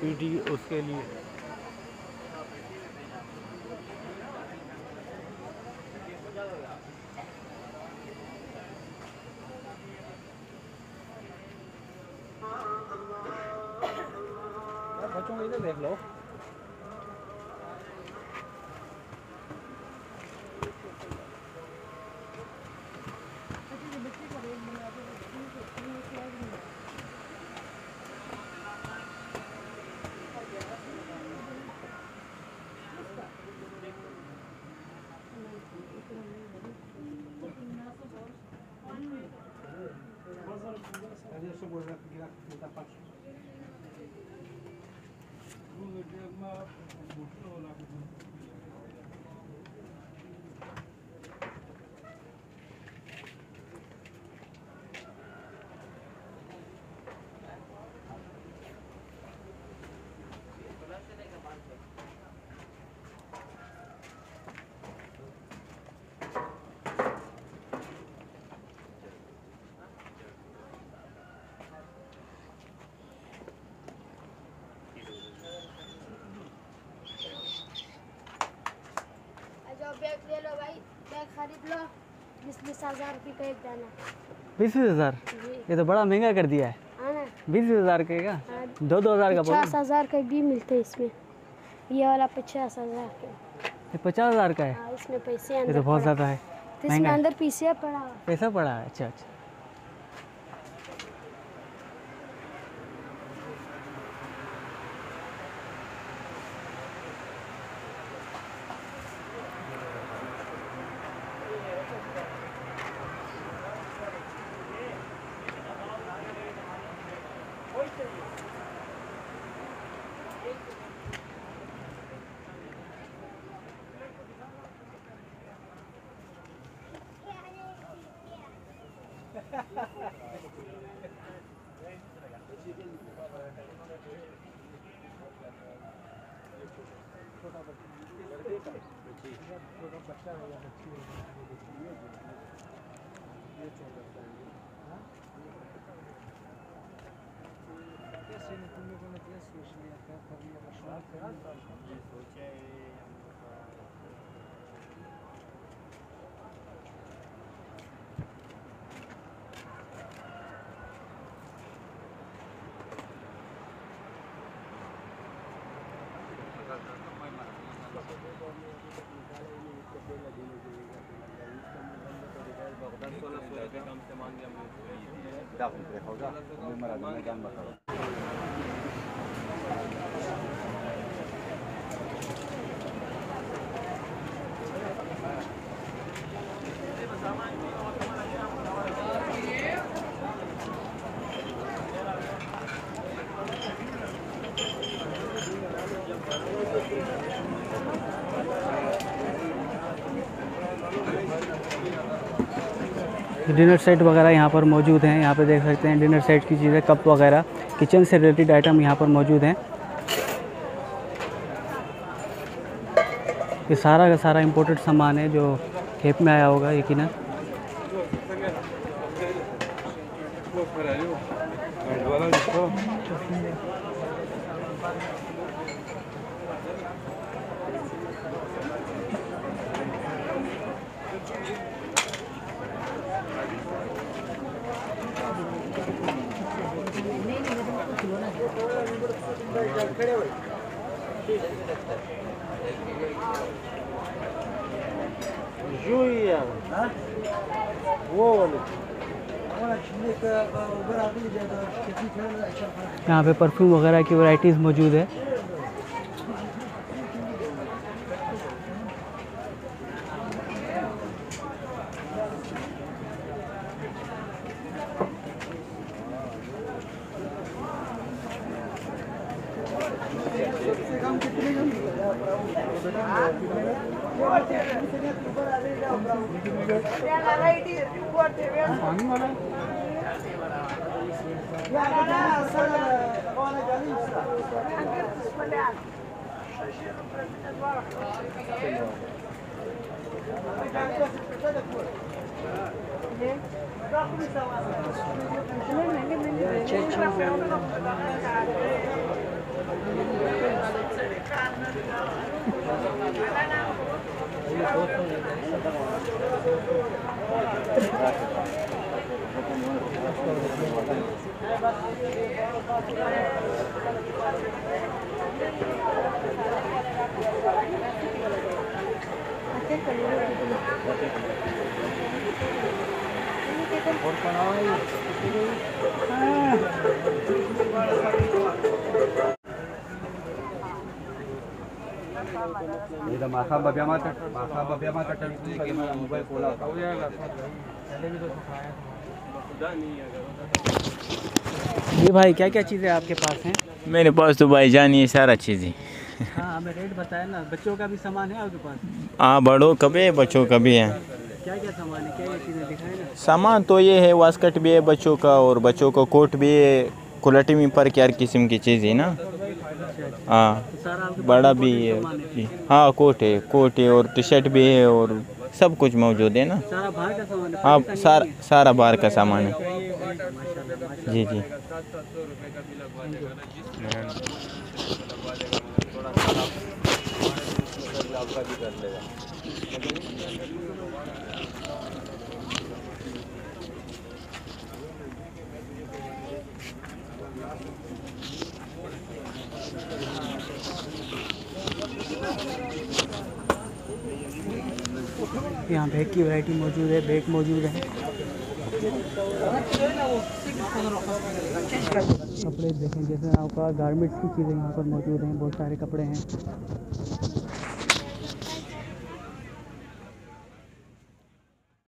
PT उसके लिए बच्चों को इधर देख लो। खरीद लो 20,000 की एक दाना। 20,000 ये तो बड़ा महंगा कर दिया है। 20,000 के का 2,000 का 50,000 का भी मिलते हैं इसमें। ये वाला 50,000 का, ये 50,000 का है। इसमें पैसे अंदर, ये तो बहुत ज़्यादा है। तो इसमें अंदर पैसे पड़ा, पैसा पड़ा है। अच्छा अच्छा, डिनर सेट वगैरह यहाँ पर मौजूद हैं। यहाँ पर देख सकते हैं डिनर सेट की चीज़ें, कप वगैरह, किचन से रिलेटेड आइटम यहाँ पर मौजूद हैं। ये सारा का सारा इम्पोर्टेड सामान है जो खेप में आया होगा यकीनन। यहाँ पे परफ्यूम वगैरह की वैरायटीज़ मौजूद है। मोबाइल खोला हो जाएगा जी। भाई क्या क्या चीज़ें आपके पास हैं? मेरे पास तो भाई जान ये सारा चीज़ें। हाँ हमें रेट बताया ना। बच्चों का भी सामान है आपके पास? हाँ बड़ों का भी है बच्चों का भी है। क्या क्या सामान है, क्या क्या चीज़ें दिखाएं ना? सामान तो ये है वास्कट भी है बच्चों का और बच्चों का कोट भी है। क्वालिटी में पर क्या किस्म की चीज़ है ना। हाँ बड़ा भी है। हाँ कोट है और टी शर्ट भी है और सब कुछ मौजूद है ना। सारा बाहर का सामान है? हाँ सारा बाहर का सामान है जी जी। यहाँ बैग की वैरायटी मौजूद है, बैग मौजूद है, कपड़े देखें जैसे आपका गारमेंट्स की चीज़ें यहाँ पर मौजूद हैं, बहुत सारे कपड़े हैं।